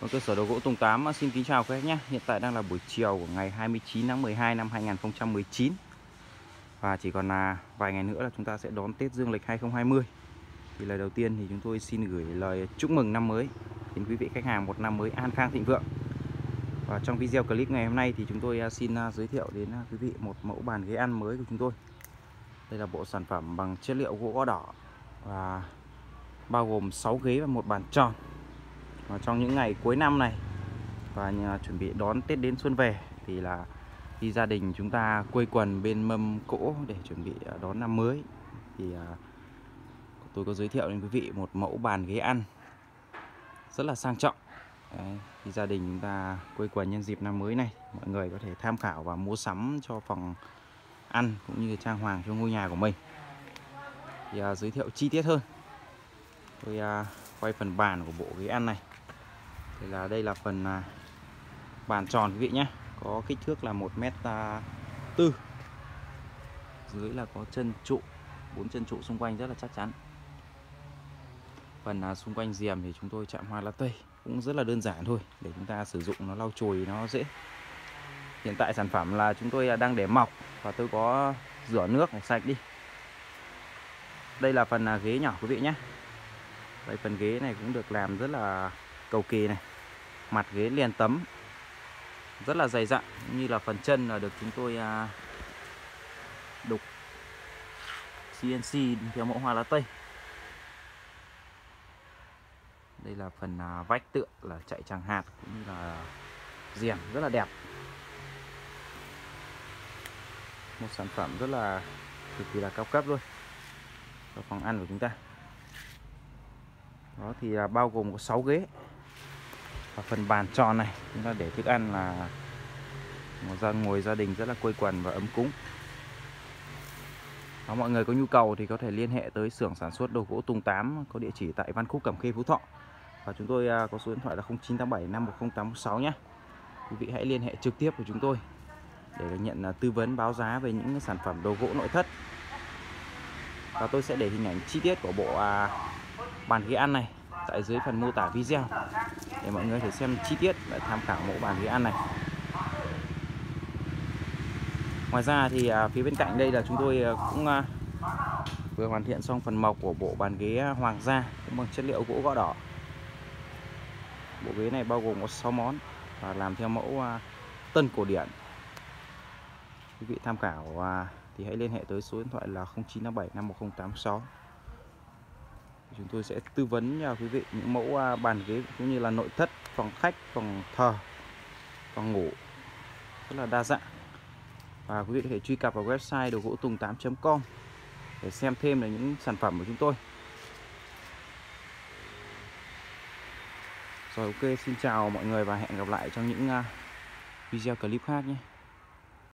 Cơ sở đồ gỗ Tùng Tám xin kính chào các anh nhé. Hiện tại đang là buổi chiều của ngày 29 tháng 12 năm 2019. Và chỉ còn là vài ngày nữa là chúng ta sẽ đón Tết Dương lịch 2020. Thì lời đầu tiên thì chúng tôi xin gửi lời chúc mừng năm mới đến quý vị khách hàng, một năm mới an khang thịnh vượng. Và trong video clip ngày hôm nay thì chúng tôi xin giới thiệu đến quý vị một mẫu bàn ghế ăn mới của chúng tôi. Đây là bộ sản phẩm bằng chất liệu gỗ Gõ Đỏ và bao gồm 6 ghế và một bàn tròn. Và trong những ngày cuối năm này và chuẩn bị đón Tết đến xuân về thì là khi gia đình chúng ta quây quần bên mâm cỗ để chuẩn bị đón năm mới, thì tôi có giới thiệu đến quý vị một mẫu bàn ghế ăn rất là sang trọng. Đấy, khi gia đình chúng ta quây quần nhân dịp năm mới này, mọi người có thể tham khảo và mua sắm cho phòng ăn cũng như trang hoàng cho ngôi nhà của mình. Thì giới thiệu chi tiết hơn, tôi quay phần bàn của bộ ghế ăn này. Thì là đây là phần bàn tròn quý vị nhé, có kích thước là 1m4, dưới là có chân trụ, 4 chân trụ xung quanh rất là chắc chắn. Phần xung quanh diềm thì chúng tôi chạm hoa lá tây, cũng rất là đơn giản thôi để chúng ta sử dụng, nó lau chùi nó dễ. Hiện tại sản phẩm là chúng tôi đang để mọc và tôi có rửa nước để sạch đi. Đây là phần ghế nhỏ quý vị nhé. Đây, phần ghế này cũng được làm rất là cầu kỳ này, mặt ghế liền tấm rất là dày dặn, như là phần chân là được chúng tôi đục CNC theo mẫu hoa lá tây. Đây là phần vách tựa là chạy tràng hạt cũng như là diềm rất là đẹp. Một sản phẩm rất là cực kỳ là cao cấp luôn cho phòng ăn của chúng ta. Đó thì là bao gồm có 6 ghế. Và phần bàn tròn này chúng ta để thức ăn là ngồi gia đình rất là quây quần và ấm cúng. Đó, mọi người có nhu cầu thì có thể liên hệ tới xưởng sản xuất đồ gỗ Tùng Tám, có địa chỉ tại Văn Khúc Cẩm Khê, Phú Thọ. Và chúng tôi có số điện thoại là 0987 510 816 nhé. Quý vị hãy liên hệ trực tiếp của chúng tôi để nhận tư vấn báo giá về những sản phẩm đồ gỗ nội thất. Và tôi sẽ để hình ảnh chi tiết của bộ bàn ghế ăn này tại dưới phần mô tả video để mọi người thể xem chi tiết và tham khảo mẫu bàn ghế ăn này. Ngoài ra thì phía bên cạnh đây là chúng tôi cũng vừa hoàn thiện xong phần mộc của bộ bàn ghế hoàng gia cũng bằng chất liệu gỗ Gõ Đỏ. Bộ ghế này bao gồm có 6 món và làm theo mẫu Tân cổ điển. Quý vị tham khảo thì hãy liên hệ tới số điện thoại là 0957 510 816. Chúng tôi sẽ tư vấn cho quý vị những mẫu bàn ghế cũng như là nội thất, phòng khách, phòng thờ, phòng ngủ rất là đa dạng. Và quý vị có thể truy cập vào website đồ gỗ tùng8.com để xem thêm là những sản phẩm của chúng tôi. Rồi, ok, xin chào mọi người và hẹn gặp lại trong những video clip khác nhé.